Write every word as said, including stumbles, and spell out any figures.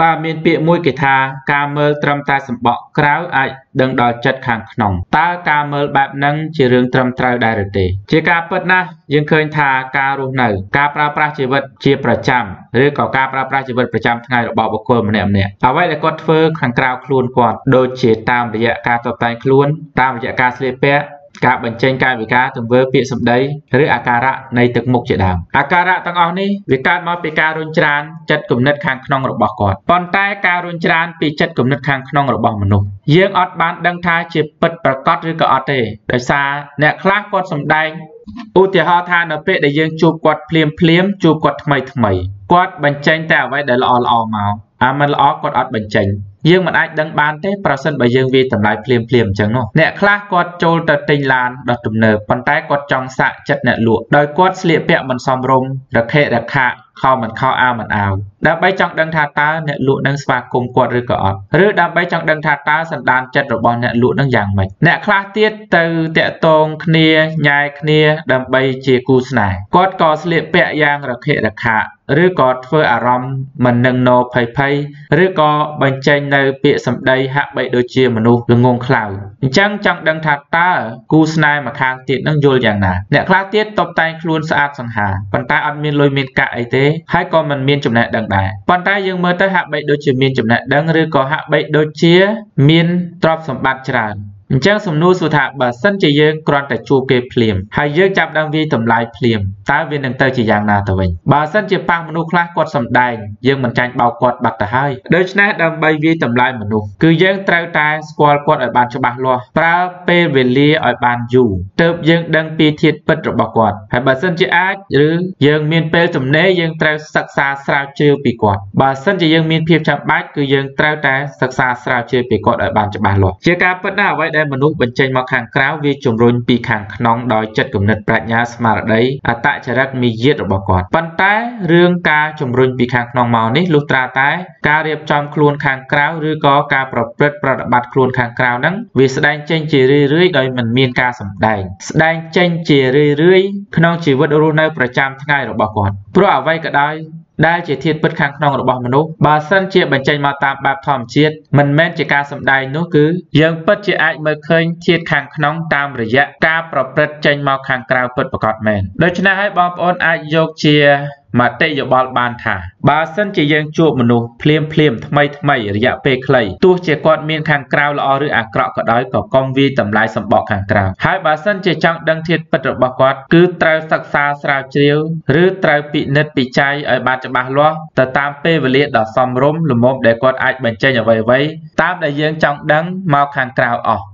Ba miền bịa môi kể thà, ca mơ trầm ta sầm bọ, kéo ai đừng đòi chặt hàng nòng. Ta ca mơ bạp nâng chỉ riêng trầm trào đại rực tề. Chỉ ca bớt na, nhưng khơi thà ca ruộng nở, ca pra pra chỉ vật chia pra chạm, rồi có ca pra pra chỉ vật pra chạm ngày đọc bỏ bọc quần mà nệm nè. À vậy là con phơ hàng kéo khuôn quạt, đôi chỉ tam để dạ ca tập tay khuôn, tam để dạ ca slip pe. Cả bản tranh ca với ca từng vơ bịa sầm đấy, rồi akara này từng mục chỉ đàm. Akara tăng ao ní, với ca mau bị ca run tràn, chất cùng nứt hàng khung rồi bỏ cọt. Còn tai ca run tràn bị chất cùng nứt hàng khung rồi bỏ mồm. Giếng ọt bán đăng tha chỉ bật bật cọt rồi cả ọt để. Đại sa, nè khác con sầm đay. U tiểu ho than ở bệ để giếng chụp cọt phiem phiem, chụp cọt mày mày. Cọt bản tranh tẹo vậy để lò lò màu. À mình lò cọt ọt bản tranh. Nhưng mà anh đang bán thế, bà sân bà dương vi tầm lại phim phim chẳng nô. Nẹ khá quát chôn tờ tinh làn, đọt tùm nở, bàn tay quát trong xạ chất nẹ lụa. Đói quát xịa bẹo mình xóm rung, đặc hệ đặc hạ, khao mình khao ao mình ào. Đã bấy chọn đăng thả ta, nẹ lụa nâng sva cùng quát rư cọt. Rư đã bấy chọn đăng thả ta, sẵn đàn chất rồi bọn nẹ lụa nâng giang mạch. Nẹ khá tiết từ tẹ tôn khnia, nhai khnia, đâm bấy chìa cú sài. Quát có xịa bẹo giang đặc hệ đặc hạ. Rư có phơ à rong, mình nâng nô phây phây. Rư có bánh chanh nơi bịa sầm đầy hạ bậy đôi chia mà nụ, lưng ngôn khảo. Chẳng chẳng đăng thạc ta ở, cú snai mà khang tiết nâng dùl dạng nà. Nẹ khá tiết tộc tay luôn xa ạc sẵn hà. Bạn ta ăn miên lôi miên cả ấy thế, hai con mình miên chùm nẹ đăng đài. Bạn ta dương mơ tới hạ bậy đôi chia miên chùm nẹ đăng rư có hạ bậy đôi chia miên trọc sầm bạc tràn. Chẳng sầm nụ sụ thạ bà sân chỉ dương còn tại chua kê phìm. Hai dương chạp đăng vi tầm lại phìm. Ta viên nâng tơ chỉ giang nà tờ vinh. Bà sân chỉ phang manu khá quạt sầm đành. Dương mình tranh bao quạt bạc tờ hai. Đôi chân đăng bay vi tầm lại manu. Cứ dương trao tay squall quạt ở bàn cho bạc loa. Pra pê về lia ở bàn dù. Tớp dương đăng pi thiết bất rộng bạc quạt. Hai bà sân chỉ ác rứ. Dương miên pê tầm nế dương trao sạc xa srao chêu bị quạt. Bà sân chỉ dương miên phim chạm bát cứ dương trao tay sạc xa srao chêu bị quạt ở bàn cho bạc loa. Chia ca bất nào vậy. Mình lúc bình chênh mọc hàng cáo vì chủng rôn bị kháng nóng đói chất cụm nịch bạc nhà mà ở đấy. À tại chả rắc mi giết ở bỏ quạt. Bạn ta rương ca chủng rôn bị kháng nóng màu nít lúc ra tái. Ca riêng trong khuôn kháng cáo rư có ca bảo bật bảo bạc khuôn kháng cáo nắng. Vì sẽ đánh chênh chì rươi rươi đôi mình miên ca sầm đành. Sẽ đánh chênh chì rươi rươi nóng chỉ vượt rô nơi bà trăm tháng ngày ở bỏ quạt. Bố ở vay cả đôi. Đã chỉ thiết bất kháng nông bỏ mình nụ. Bà sân chia bánh chanh màu tạm bạp thòm chiết. Mình men chỉ ca sầm đài nụ cứ. Dương bất chỉ ách mơ khênh thiết kháng nông tạm rồi dạ. Ca bảo bật chanh màu kháng cao bất bà gọt mẹn. Đôi chân hãy bóp ôn ách dốc chia. Mà tệ dọc bọt bàn thả. Bà sân chỉ dương chụp một nụ. Phliêm phliêm thmây thmây rồi dạ bê khẩy. Tuốt chỉ quạt miên kháng cao lọ rư ạc rọ có đói có công vi tầm lại sầm bọ kháng cao. Hai bà sân chỉ chẳng đăng thiết bất rồi bỏ quạt. Cứ trao sạc xa sạc chiếu. Rư trao bị nứt bị chay ở bàn cho bà loa. Tờ tam pê và liệt đỏ xòm rôm lùm mồm để quạt ạch bền chênh ở vầy vầy. Tam đại dương chẳng đăng mau kháng cao ỏ.